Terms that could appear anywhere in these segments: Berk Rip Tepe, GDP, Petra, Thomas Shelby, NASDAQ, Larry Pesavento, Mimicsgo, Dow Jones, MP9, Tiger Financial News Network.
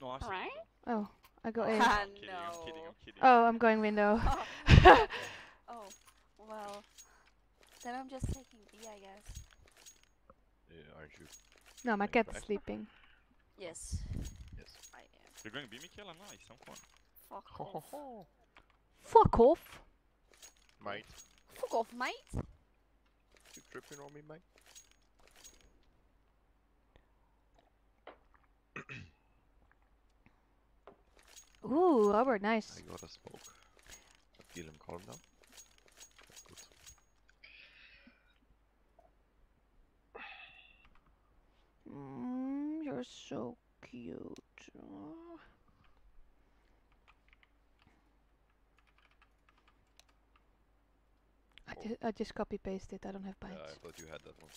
No, I see. Right? Oh, I got A. No. I'm kidding. Oh, I'm going window. Oh. Oh, well. Then I'm just taking B, I guess. Yeah, aren't you? No, my cat's sleeping. Yes. Yes. I am. You're going B, Michaela? Nice, I'm fun. Fuck off. Fuck off. Mate. Fuck off, mate. You tripping on me, mate? Ooh, Albert, nice. I got a smoke. I feel him calm now. That's good. Mm, you're so cute. Oh. I just copy pasted. I don't have bites. Yeah, I thought you had that one.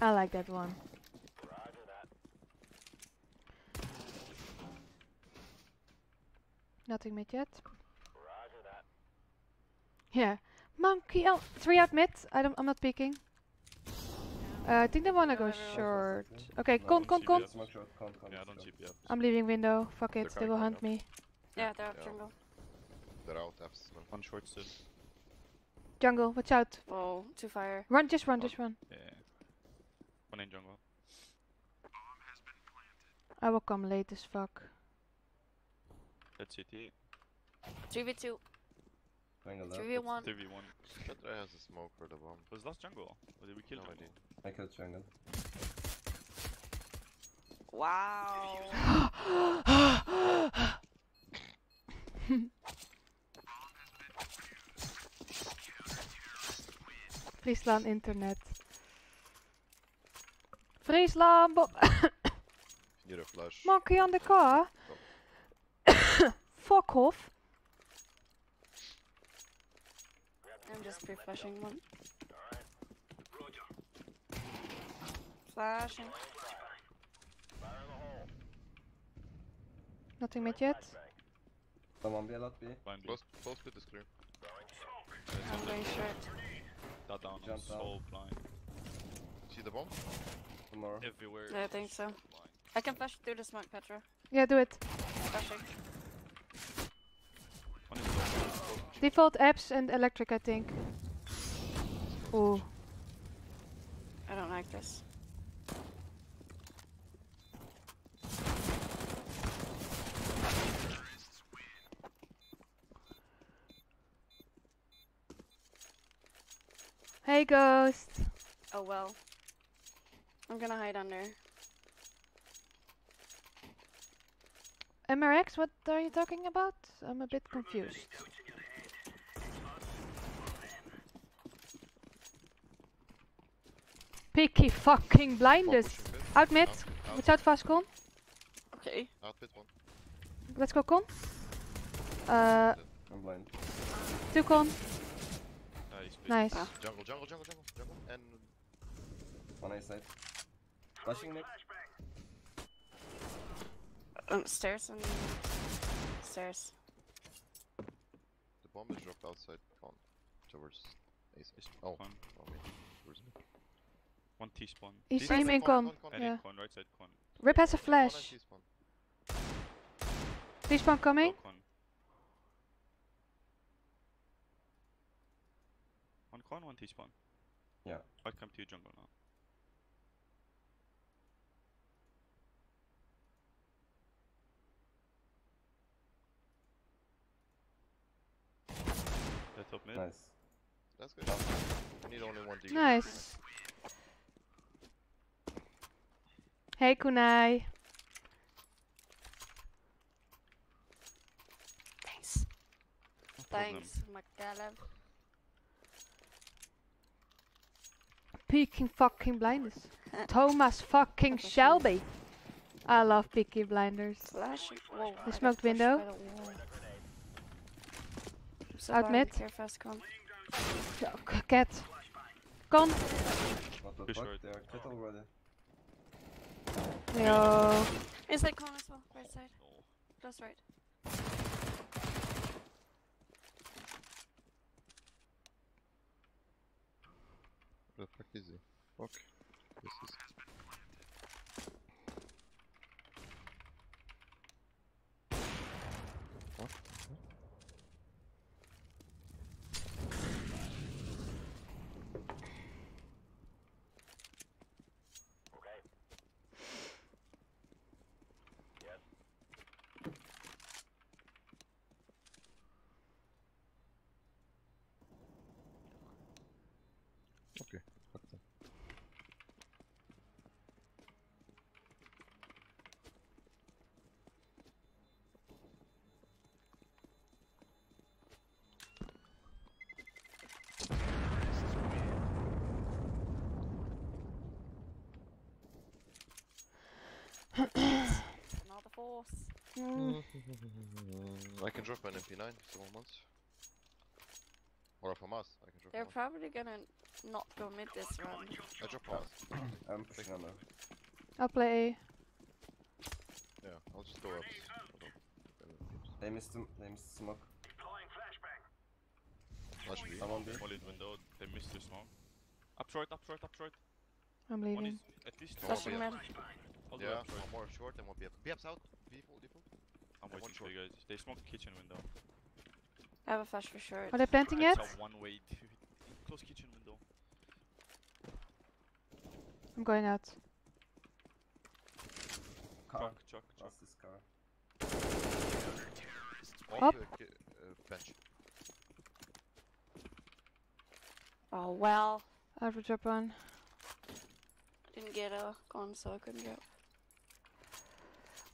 I like that one. Roger that. Nothing mid yet. Roger that. Yeah. Monkey out. 3 out mid. I'm not peeking. I think they wanna go short. Okay, con. Yeah, I'm leaving window. Fuck it, they will hunt me. Yeah, they're out jungle. They're out. One short still. Jungle, watch out. Oh, 2 fire. Run, just run, just run. Yeah. One in jungle. I will come late as fuck. That's it. 3v2. 3v1. 3v1. Petra has a smoke for the bomb. Was last jungle? Or did we kill jungle? I killed jungle. Wow. Friesland internet. Friesland bo. You're a flash. Monkey on the car. Fuck off. I'm just pre-flashing one. Flashing. Nothing made yet. Someone be a lot B. Close with the screen. I'm very short. That down, I'm so blind. See the bomb? Tomorrow. Everywhere. Yeah, I think so. I can flash through the smoke, Petra. Yeah, do it. Flashing. Default apps and electric, I think. Ooh. I don't like this. Hey, ghost. Oh well. I'm gonna hide under. MRX, what are you talking about? I'm a bit confused. Picky fucking blinders. Out mid. Watch out fast, con. Okay. Out mid one. Let's go, con. I'm blind. 2 con. Nice. Ah. Jungle. And one A side. Flashing mid. Stairs and stairs. The bomb is dropped outside. On towards A side. Oh. Towards me. One T-spawn. He's aiming con. Yeah. Con, right side con. Rip has a flash. T-spawn coming. Con. One con, one T-spawn. Yeah. I'll come to your jungle now. That's up mid. Nice. That's good. We need only one D. Nice. Hey kunai. Thanks. No thanks, McCallum. Peeking fucking blinders. Thomas fucking Shelby. I love peeky blinders. Flashing. Whoa, I smoked window. So out mid. Cat. Con. What the fuck? They are cat already. Yo. Inside con as well, right side. Close right. The fuck is he? Fuck. This is... What? Okay. Yes. Okay, fuck them. Not the force. I can drop an MP9 if someone wants. Or from us, I can drop. They're probably gonna not go mid this round. I drop us. I'm pushing on now. I'll play. Yeah, I'll just go up. They missed the smoke. I'm on the solid window, they missed the smoke. Up short, up short, up short. I'm leaving. One is at least flashing red. Yeah, one more short and one BF. BF's out. Default, default. I'm waiting for you guys. They smoked the kitchen window. I have a flash for sure. Are they planting yet? One way to close kitchen window. I'm going out. Car. Chuck, chuck, this car. Up. Bench. Oh well. I have a drop on. I didn't get a gun, so I couldn't go.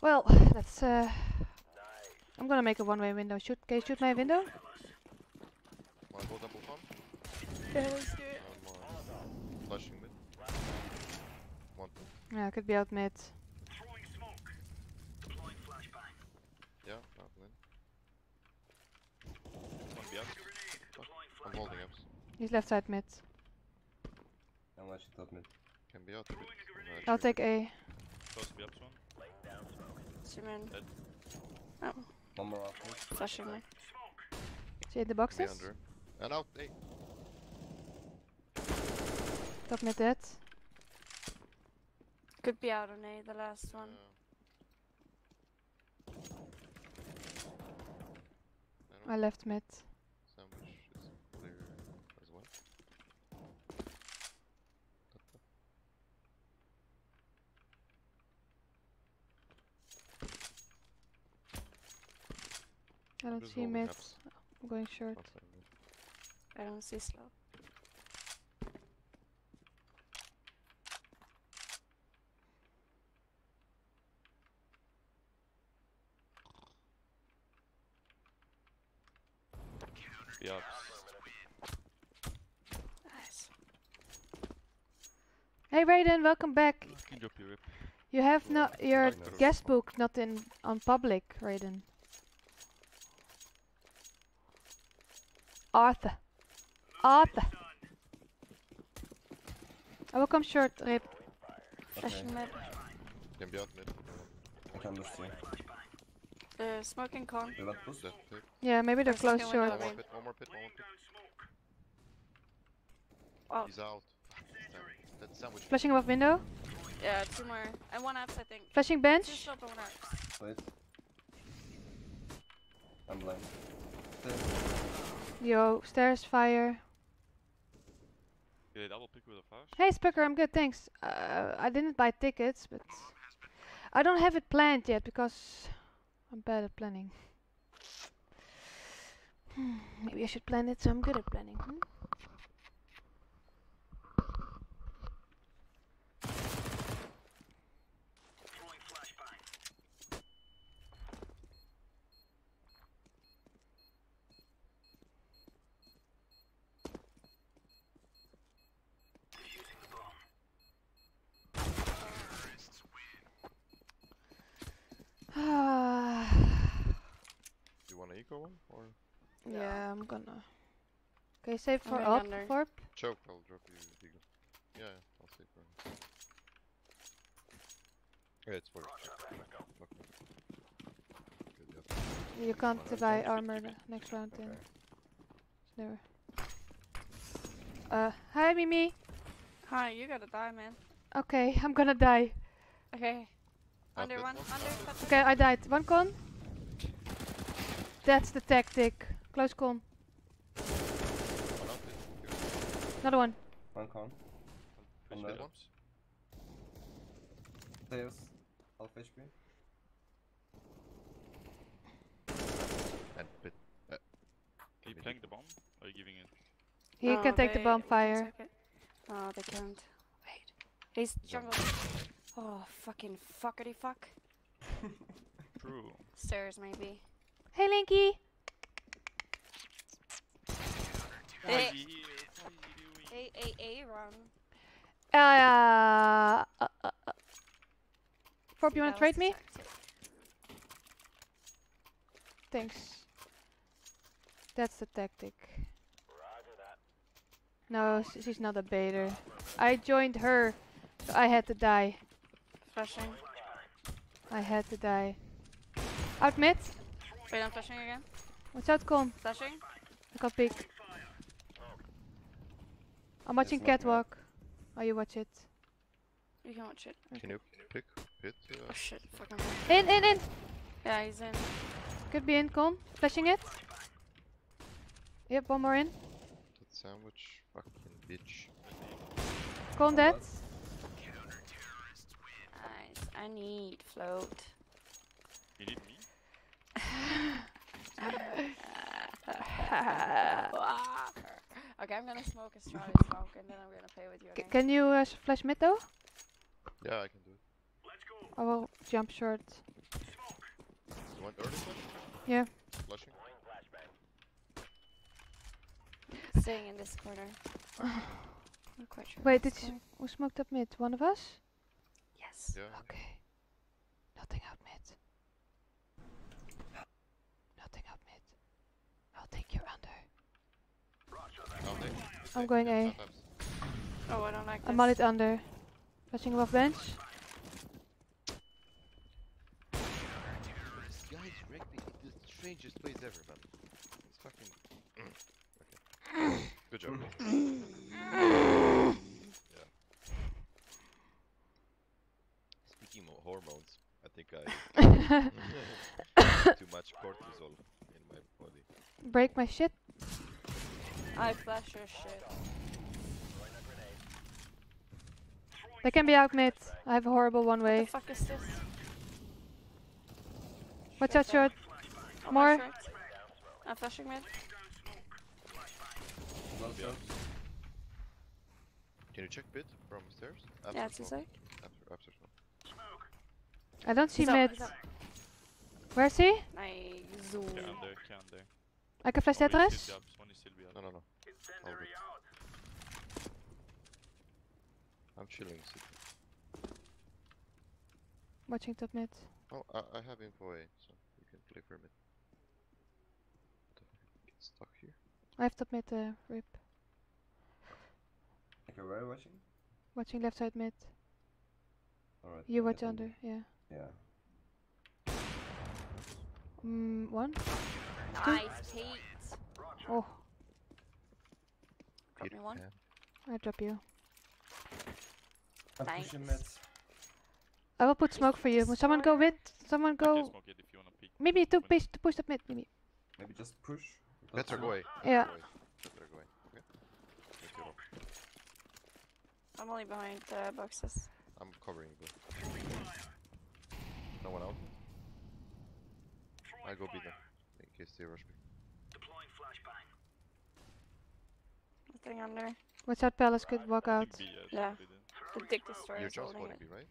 Well, that's I'm gonna make a one-way window. Shoot, can you shoot my window? Wanna go double pump? Yeah, let's do it. Flashing mid. One. Yeah, I could be out mid. Throwing smoke. Deploying flashbang. Yeah, out mid. One be up. I'm holding up. He's left side mid. I'm actually top mid. Can be out mid. I'll take A. Close be up, Swan. Cement. Dead. Oh. One more off. Flashing me. Is he in the boxes? Under. And out, hey. Top mid dead. Could be out on A, the last one. I left mid. Sandwich is clear as well. I don't see mid. I'm going short. I don't see slow. Yup. Nice. Hey Raiden, welcome back. You have no your guest book not in on public, Raiden. Arthur. Arthur. I will come short, Rip. Flashing mid. Can be out mid. I can understand. Smoking con. Yeah, maybe they're close short. One more pit, one more pit, one more pit. Oh. He's out. That sandwich. Flashing above window? Yeah, two more. And one apps, I think. Flashing bench? Two shot, one apps. Wait. I'm blind. Yo, stairs, fire. Yeah, double pick with a flash. Hey, Spucker, I'm good, thanks. I didn't buy tickets, but... I don't have it planned yet, because... I'm bad at planning. Maybe I should plan it so I'm good at planning, hmm? Eco one or? Yeah, I'm gonna. Okay, save for up, Forp. Choke, I'll drop you. Yeah, I'll save for him. Yeah, it's for you. You can't buy armor next round then. Never. Hi Mimi! Hi, you gotta die, man. Okay, I'm gonna die. Okay. Under one, under. Okay, I died. One con. That's the tactic. Close con. Another one. One con. On the bombs. There's half HP. And bit. Are you playing the bomb? Or are you giving it? He can take the bomb fire. Oh, they can't. Wait. He's jungle. Oh, fucking fuckity fuck. True. Stairs, maybe. Hey, Linky! Hey, run. Forb, you wanna trade me? Thanks. That's the tactic. No, she's not a baiter. I joined her, so I had to die. Flashing. I had to die. Out mid. Wait, I'm flashing again. Watch out, Con. Flashing. I got peek. I'm watching catwalk. Oh, you watch it. You can watch it. Okay. Can you pick it? Oh shit, fucking. In! Yeah, he's in. Could be in, Con. Flashing it. Yep, one more in. That sandwich fucking bitch. Con dead. I need float. You need me? Okay, I'm gonna smoke a strawberry smoke and then I'm gonna play with you again. Can you flash mid though? Yeah, I can do it. Let's go. I will jump short. Smoke. You want early flash? Yeah. Flashing. Staying in this corner. Not quite sure. Wait, who smoked up mid? One of us? Yeah. Okay. Nothing out mid. Nothing out mid. I'll take your under. I'm going A. Oh, I don't like this. I'm on it under. Watching him off bench. Guys wrecked me in the strangest place ever, man. It's fucking... Okay. Good job. Hormones. I think I too much cortisol in my body. Break my shit. I flash your shit. They can be out mid. I have a horrible one way. What the fuck is this? Watch out, short. More. I'm flashing mid. Can you check mid from stairs? Yeah, it's inside. I don't see mid. Where's he? Nice. Yeah, I'm there. I can flash that rest? No. I'm chilling. Watching top mid. Oh, I have info A, so you can play for mid. Get stuck here. I have top mid, rip. Okay, where are you watching? Watching left side mid. Alright. You watch under, yeah. Yeah. One. Nice, Pete. Oh. Drop me one. Yeah. I drop you. Nice. I will put smoke for you. Will someone go with? Someone go. Maybe to push up mid, maybe. Maybe just push. Better go away. Yeah. Better go away. Okay. I'm only behind boxes. I'm covering blue. No one out. I go beat them in case they rush me. Deploying flashbang. Nothing under. Watch out, Palace could walk out. Yeah. The dick destroyer. You're just holding it, right?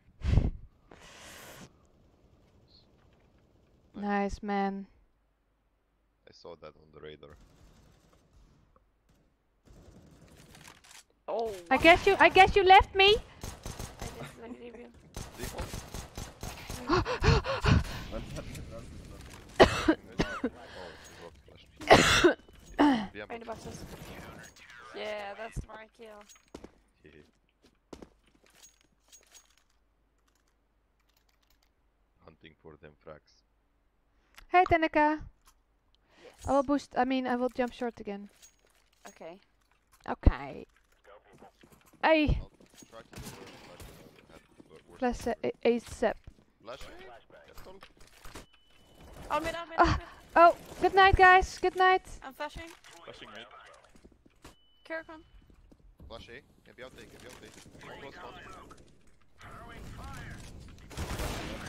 Nice, man. I saw that on the radar. Oh. I guess you left me. Behind the boxes. Yeah, that's my kill. Yeah. Hunting for them frags. Hey, Tanaka. Yes. I will boost. I will jump short again. Okay. Hey. Plus ASAP. Oh, mid, mid, mid. Oh, good night, guys. Good night. I'm flashing. Flashing mid. Careful. Flashing. If you have take,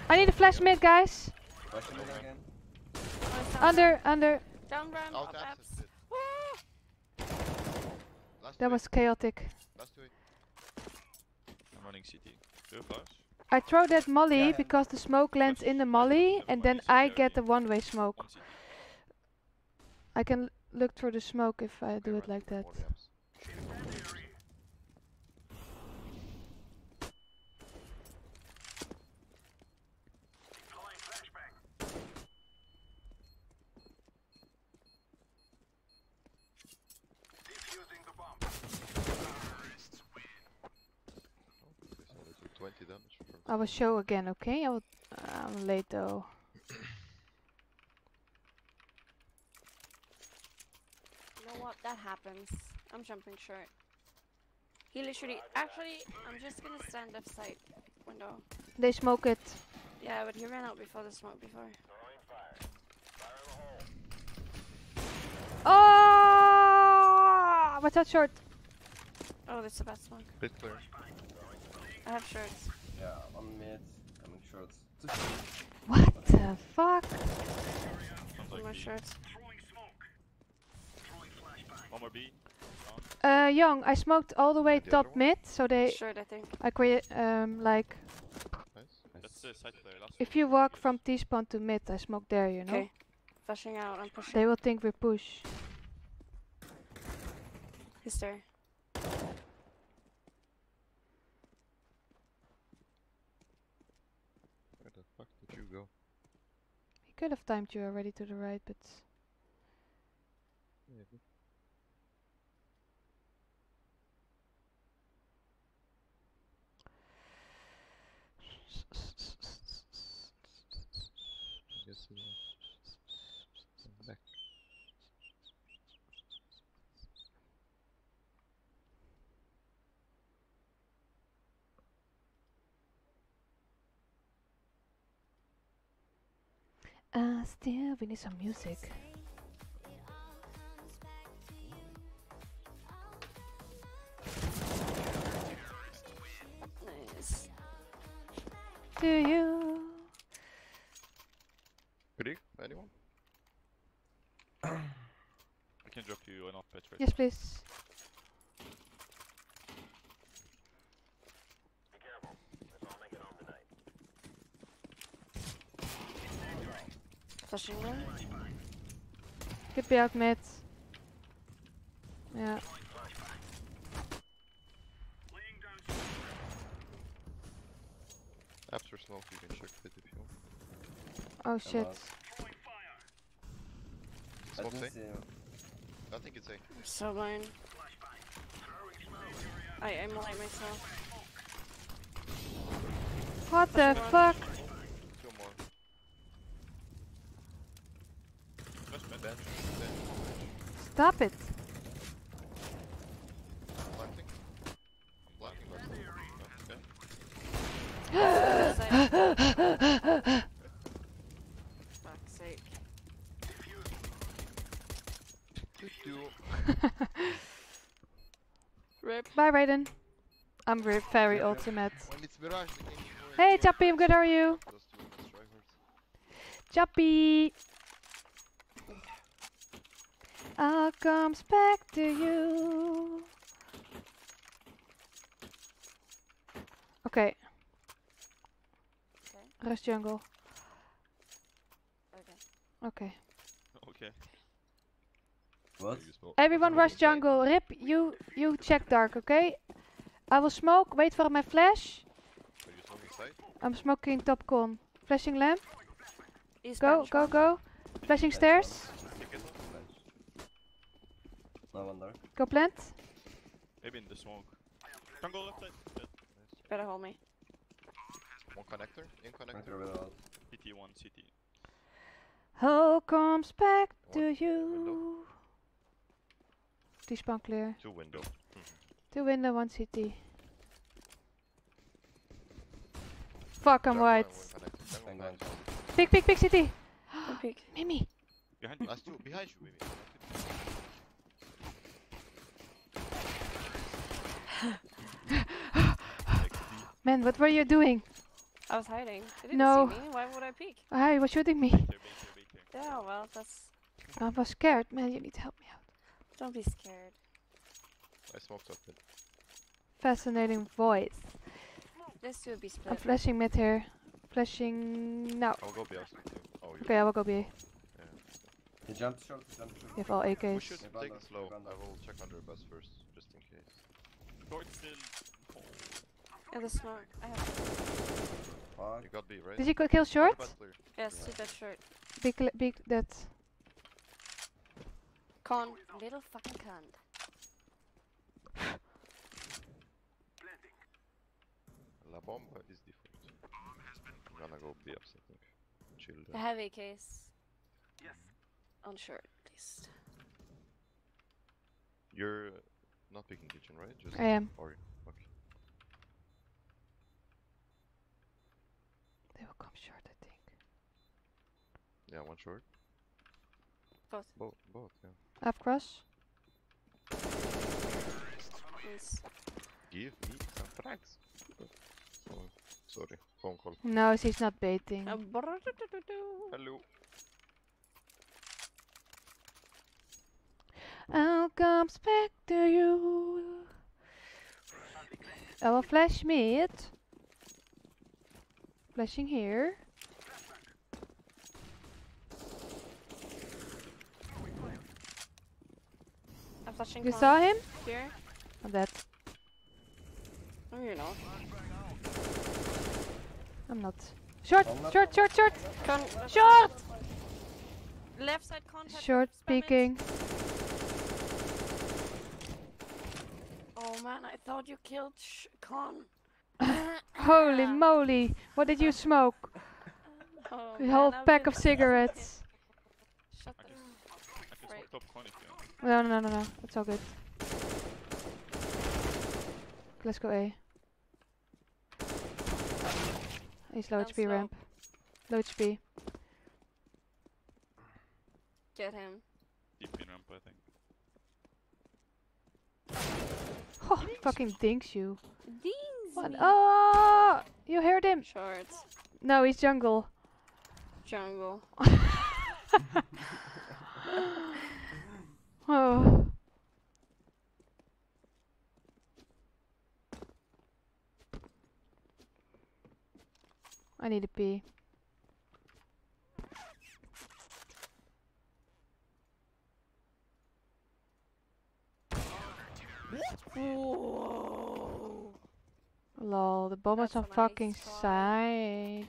I need a flash mid, guys. Flash mid again. Under. Down run. Oh, that was chaotic. I'm running CT. Do flash. I throw that molly because the smoke lands in the molly and then I get the one-way smoke. I can look through the smoke if I do it like that. I will show again, okay? I'm late though. You know what? That happens. I'm jumping short. He literally... Actually, I'm just gonna stand left side window. They smoke it. Yeah, but he ran out before the smoke before. Oh! Watch out short. Oh, that's the best one. Bit clear. I have shorts. Yeah, I'm mid. I'm in shorts. What the fuck? One more shorts. One more B. Young, I smoked all the way top mid, so they... Short, I think. I create, like... That's side player. If you walk from T-spawn to mid, I smoke there, you know? Okay. Flashing out, I'm pushing. They will think we push. He's there. Could have timed you already to the right, but maybe. I guess back. Still, we need some music. Nice. To you. Ready? Anyone? I can drop you an off patch. Yes, please. Could be out mid. Yeah. After smoke, you can check it if you want. Oh shit. Smoke A? I think it's A. I'm so blind. I'm light myself. What the fuck? Stop it! Fuck's sake. Rip. Bye, Raiden. I'm Rip, very ultimate. Hey, Chappy, I'm good, how are you? Chappy! All comes back to you. Okay. Rush jungle. Okay. What? Everyone rush jungle. Rip, you check dark, okay? I will smoke. Wait for my flash. Are you smoking side? I'm smoking top con. Flashing lamp. Go. Flashing stairs. No one there. Go plant. Maybe in the smoke. Jungle left side. Yes. Better hold me. One connector. In connector. CT one, CT. How comes back to you. T-spawn clear. Two window. Two window, one CT. Fuck, I'm white. Pick, pick, pick, CT. Pick. Mimi. Behind you. Last two. Behind you, Mimi. Man, what were you doing? I was hiding. They didn't see me. Why would I peek? Ah, he was shooting me. Yeah, well, that's... I was scared. Man, you need to help me out. Don't be scared. I smoked up it. Fascinating voice. This will be split. I'm flashing mid here. Flashing now. I'll go B. Oh, okay, I will go B. Yeah. You jump shot, you have all AKs. We should take it slow. I will check under the bus first, just in case. Yeah, the smoke. I have you got B, right? Did you kill short? Yes, yeah. Did that short. Big that. Con. Little fucking cunt. La bomba is default. I'm gonna go B upsetting. Chill. I have AKs. Yes. On short, at least. You're not picking kitchen, right? Just I am. Or okay. They will come short, I think. Yeah, one short. Both. Both, yeah. Up cross. Please. Give me some frags. Oh, sorry, phone call. No, she's not baiting. Hello. I'll come back to you. I will flash mid. Flashing here. I'm flashing. You saw him? Here. I'm dead. No, you're not. I'm not. Short! Short! Short! Short! Short! Left side contact. Short peeking. Oh man, I thought you killed Con. Holy moly! What did you smoke? Oh, a whole pack of cigarettes. Shut up. I can top Con if you want. No. It's all good. Let's go A. He's low HP ramp. Low HP. Get him. Deep in ramp, I think. Oh, he fucking dings you. Dings what? Me. Oh, you heard him. Short. No, he's jungle. Jungle. Oh. I need a pee. Whoa. Lol, the bomb is on fucking side.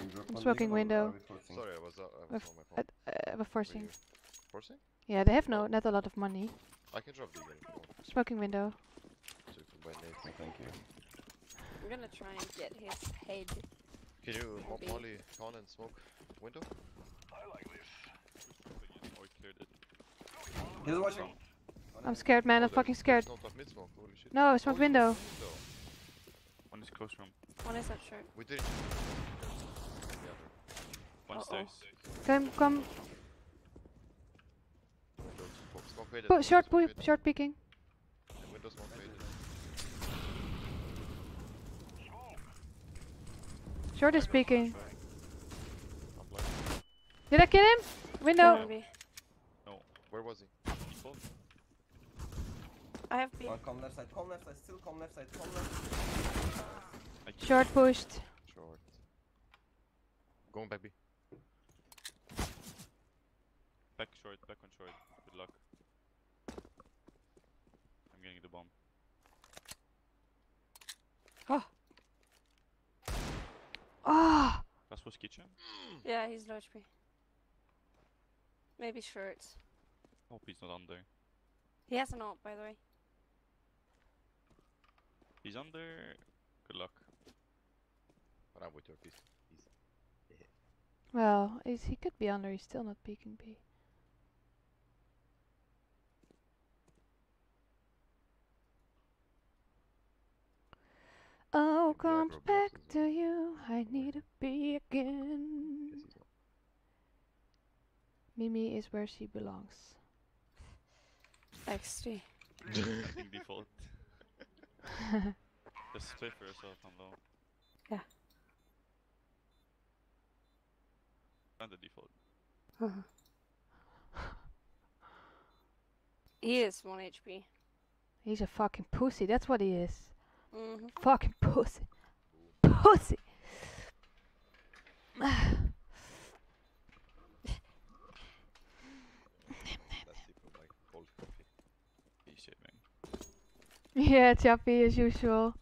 I'm smoking window. Sorry, I was on my phone. We're forcing. Forcing? Yeah, they have not a lot of money. I can drop the window. Smoking window. Thank you. I'm gonna try and get his head. Can you molly con and smoke window? I like this. He's watching. I'm scared, man. I'm fucking scared. Mid-smoke. Holy shit. No, smoke window. One is close room. One is not sure. We did it. One stays. Come. Short peeking. Window smoke faded. Short is peeking. Did I kill him? Window. No. Where was he? I have been. Oh, come left side. Come left side. Still come left side. Come left. Short pushed. Short. Going back B. Back short. Back on short. Good luck. I'm getting the bomb. Oh. Ah! That was kitchen? Yeah, he's low HP. Maybe shirts. Hope he's not under. He has an ult, by the way. He's under. Good luck. But I'm with your piece. Well, he could be under, he's still not peeking B. all comes back to you. I need to be again. Mimi is where she belongs. XD. Default. Just play for yourself on low. Yeah. And the default. He is 1 HP. He's a fucking pussy, that's what he is. Fucking pussy. Pussy! Yeah, Chappy as usual.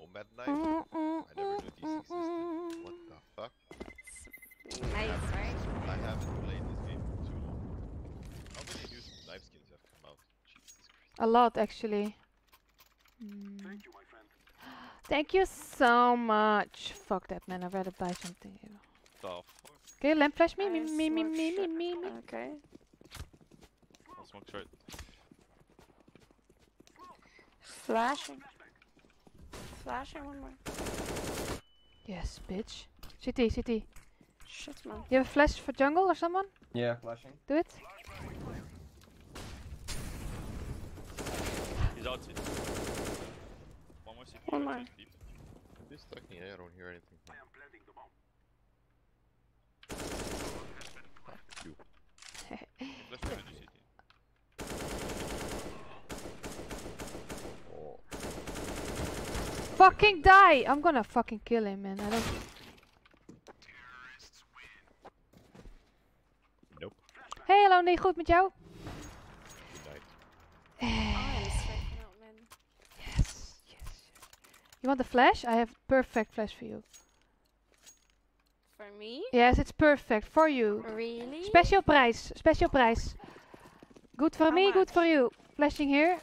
Nomad knife? I never knew these existed. What the fuck? Nice, right? I haven't played this game for too long. How many new knife skins have come out? Jesus Christ. A lot, actually. Thank you, my friend. Thank you so much. Fuck that, man. I'd rather buy something. Stop. Okay, lamp flash me. Okay. I'll smoke short. Flashing one more. Yes, bitch. CT. Shit, man. You have a flash for jungle or someone? Yeah, flashing. Do it. He's out. One more. One more. He's stuck in here. I don't hear anything. I am planting the bomb. Fucking die! I'm gonna fucking kill him, man. I don't. Nope. Hey, hallo, nee, goed met jou? Yes. You want the flash? I have perfect flash for you. For me? Yes, it's perfect for you. Really? Special price. Good for me, good for you. Flashing here,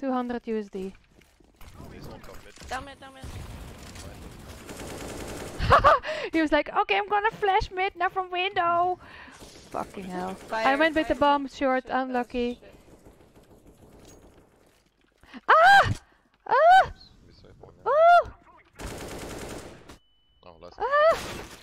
$200. Damn it. He was like, okay, I'm gonna flash mid now from window. Fucking hell. I went with the bomb short, unlucky. Ah! Ah! Oh! Ah!